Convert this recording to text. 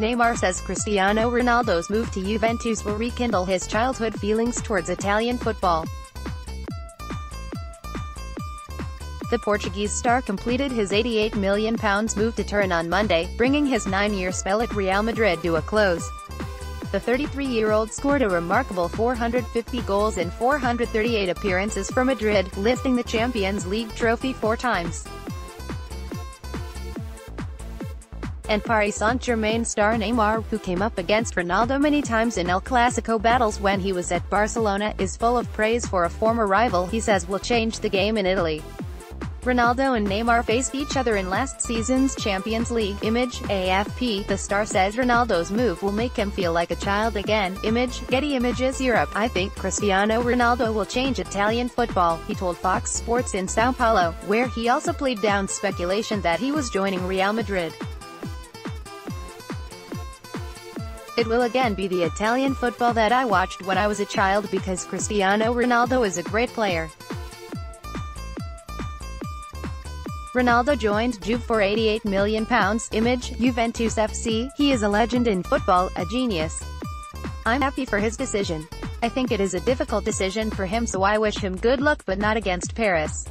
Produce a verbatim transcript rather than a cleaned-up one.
Neymar says Cristiano Ronaldo's move to Juventus will rekindle his childhood feelings towards Italian football. The Portuguese star completed his eighty-eight million pound move to Turin on Monday, bringing his nine-year spell at Real Madrid to a close. The thirty-three-year-old scored a remarkable four hundred fifty goals in four hundred thirty-eight appearances for Madrid, lifting the Champions League trophy four times. And Paris Saint-Germain star Neymar, who came up against Ronaldo many times in El Clásico battles when he was at Barcelona, is full of praise for a former rival he says will change the game in Italy. Ronaldo and Neymar faced each other in last season's Champions League, Image, A F P. The star says Ronaldo's move will make him feel like a child again, Image, Getty Images Europe. I think Cristiano Ronaldo will change Italian football, he told Fox Sports in Sao Paulo, where he also played down speculation that he was joining Real Madrid. It will again be the Italian football that I watched when I was a child because Cristiano Ronaldo is a great player. Ronaldo joined Juve for eighty-eight million pounds, Image, Juventus F C. He is a legend in football, a genius. I'm happy for his decision. I think it is a difficult decision for him, so I wish him good luck, but not against Paris.